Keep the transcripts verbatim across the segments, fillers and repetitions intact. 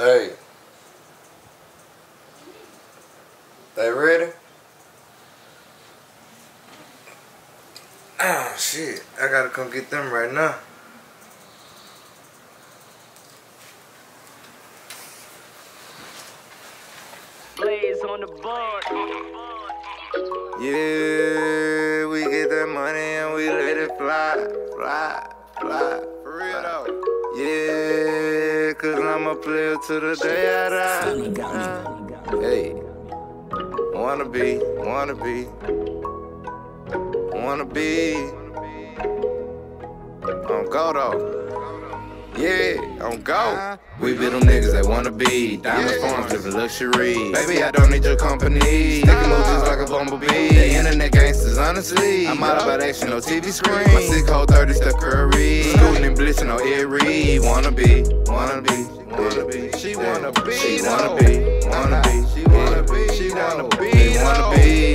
Hey. They ready? Oh shit, I gotta come get them right now. Blaze on the board. Yeah, we get that money and we let it fly, fly, fly. For real though. Yeah, cause I'm a player till the day I die. Hey, wanna be, wanna be, wanna be. I'm go though. Yeah, I'm go. We be them niggas that wanna be. Diamond yeah. Farms living luxury. Baby, I don't need your company. Stick and move just like a bumblebee. The internet gangsters, honestly. I'm out about action, no T V screen. My sick hole thirty, Steph Curry. Scootin' and blitzin' on every. Wanna be, wanna be, wanna be. She wanna be, she wanna be, wanna be. She wanna be, she wanna be, she wanna be.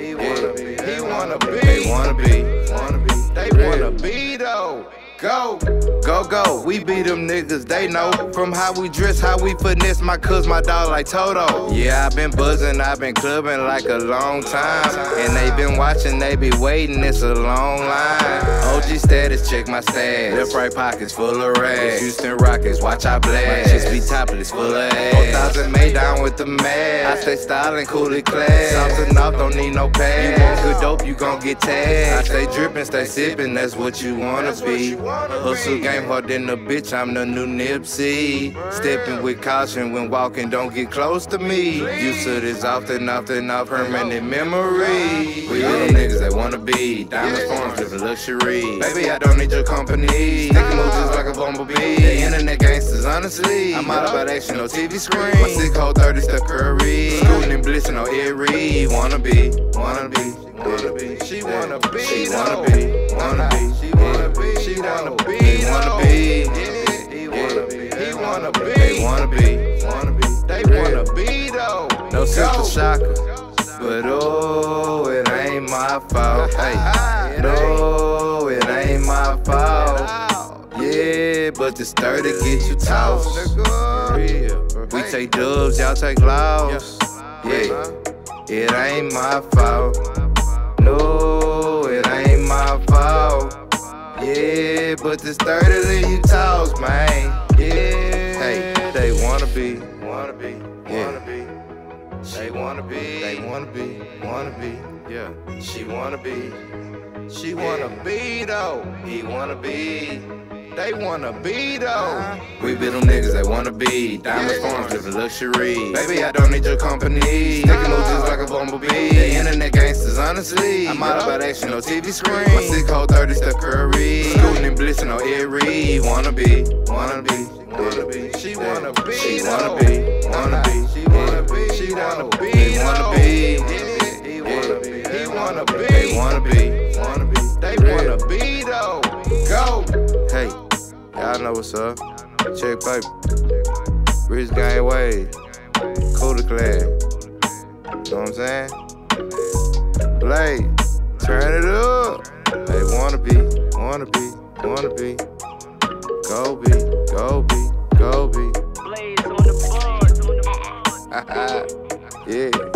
He wanna be, he wanna be, they wanna be, wanna be. They wanna be though. Go, go, go, we be them niggas, they know. From how we dress, how we finesse, my cuz, my dog like Toto. Yeah, I been buzzing, I been clubbing like a long time. And they been watching, they be waiting, it's a long line. O G status, check my stats. Left right pockets full of rags. Houston Rockets, watch I blast. Just be topless, full of ass. four thousand made down with the mask. I stay styling, coolly class. South and north, don't need no pass. You want good dope, you gon' get tagged. I stay drippin', stay sippin', that's what you wanna be. Hustle game harder than a bitch, I'm the new Nipsey. Stepping with caution when walking, don't get close to me. Used to this often, often, our permanent memory. We little niggas that wanna be. Diamond farms, living luxury. Baby, I don't need your company. Stick and move just like a bumblebee. The internet gangsters, honestly. I'm out about action, no T V screen. My sick hole thirty, Steph Curry. Scootin' and blitzin' on every. Wanna be, wanna be, wanna be. She wanna be, she wanna be, wanna be. She wanna be, she wanna be, they wanna be. He wanna be, he wanna be, they wanna be, wanna be. They wanna be though. No sister shocker, but oh, it ain't my fault. Hey, no, it ain't my fault. Yeah, but this thirty get you tossed. We take dubs, y'all take loss. Yeah, it ain't my fault. No, it ain't my fault. Yeah, but this thirty that you toss, man. Yeah, hey, they wanna be, wanna be, wanna be. They wanna be, they wanna be, wanna be. Yeah, she wanna be, she wanna be though. He wanna be. They wanna be though. We be them niggas that wanna be. Diamond farms, living luxury. Baby, I don't need your company. Stick and move just like a bumblebee. The internet gangsters, honestly. I'm out about action, no T V screen. My sick hole thirty, Steph Curry. Scootin' and blitzin' on every. Wanna be, wanna be, wanna be. She wanna be, she wanna be, wanna be. She wanna be, she wanna be, they wanna be. He wanna be, he wanna be, they wanna be, wanna be. They wanna be though. Go. Hey. Y'all know what's up. Check paper. Rich gang wave. Cooler clad. Know what I'm saying? Blade. Turn it up. They wanna be, wanna be, wanna be. Go be, go be, go be. Blaze on the board. Yeah.